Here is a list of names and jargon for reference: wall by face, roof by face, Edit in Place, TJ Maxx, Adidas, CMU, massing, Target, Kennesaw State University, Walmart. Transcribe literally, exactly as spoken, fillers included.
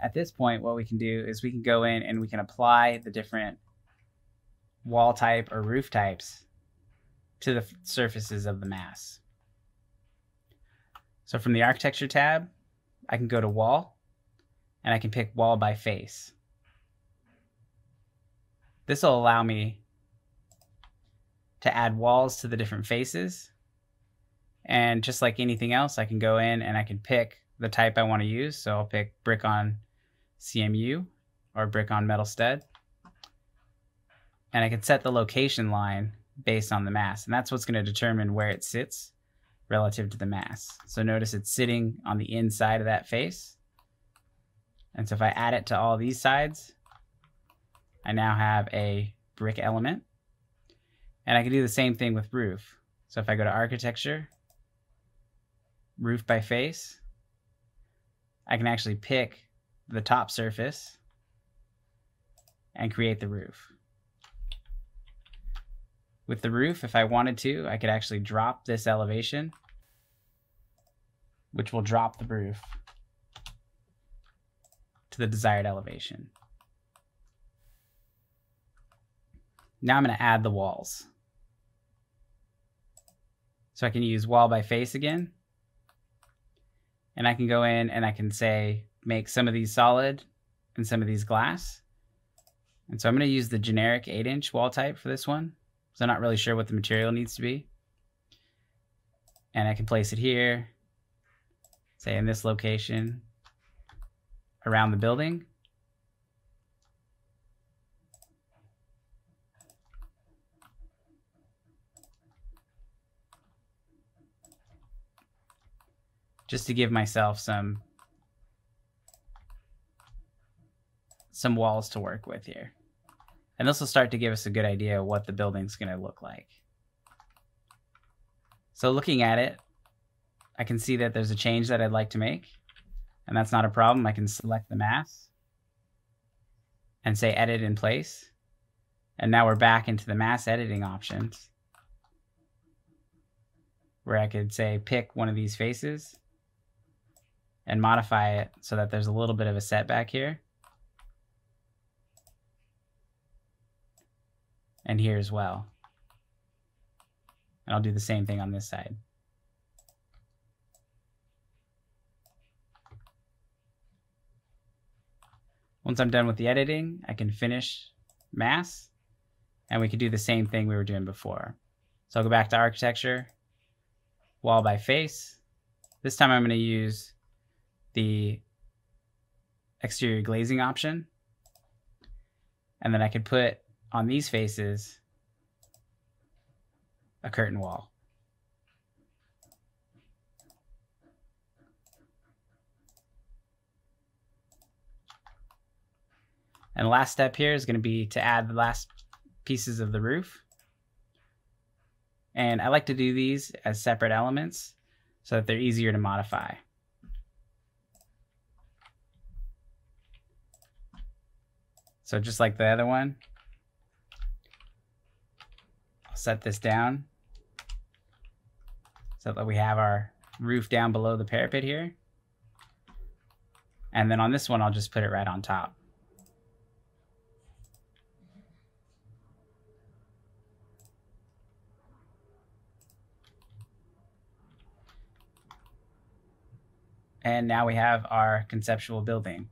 at this point, what we can do is we can go in and we can apply the different wall type or roof types to the surfaces of the mass. So from the architecture tab, I can go to wall and I can pick wall by face. This will allow me to add walls to the different faces. And just like anything else, I can go in and I can pick the type I want to use. So I'll pick brick on C M U or brick on metal stud. And I can set the location line based on the mass. And that's what's going to determine where it sits relative to the mass. So notice it's sitting on the inside of that face. And so if I add it to all these sides, I now have a brick element. And I can do the same thing with roof. So if I go to architecture, roof by face, I can actually pick the top surface and create the roof. With the roof, if I wanted to, I could actually drop this elevation, which will drop the roof to the desired elevation. Now I'm going to add the walls. So I can use wall by face again. And I can go in and I can say, make some of these solid and some of these glass. And so I'm going to use the generic eight inch wall type for this one. So I'm not really sure what the material needs to be. And I can place it here, say in this location around the building. Just to give myself some, some walls to work with here. And this will start to give us a good idea of what the building's going to look like. So looking at it, I can see that there's a change that I'd like to make. And that's not a problem. I can select the mass and say Edit in Place. And now we're back into the mass editing options, where I could say pick one of these faces and modify it so that there's a little bit of a setback here. And here as well. And I'll do the same thing on this side. Once I'm done with the editing, I can finish mass, and we can do the same thing we were doing before. So I'll go back to architecture, wall by face. This time I'm going to use the exterior glazing option. And then I could put on these faces a curtain wall. And the last step here is going to be to add the last pieces of the roof. And I like to do these as separate elements so that they're easier to modify. So just like the other one, I'll set this down so that we have our roof down below the parapet here. And then on this one, I'll just put it right on top. And now we have our conceptual building.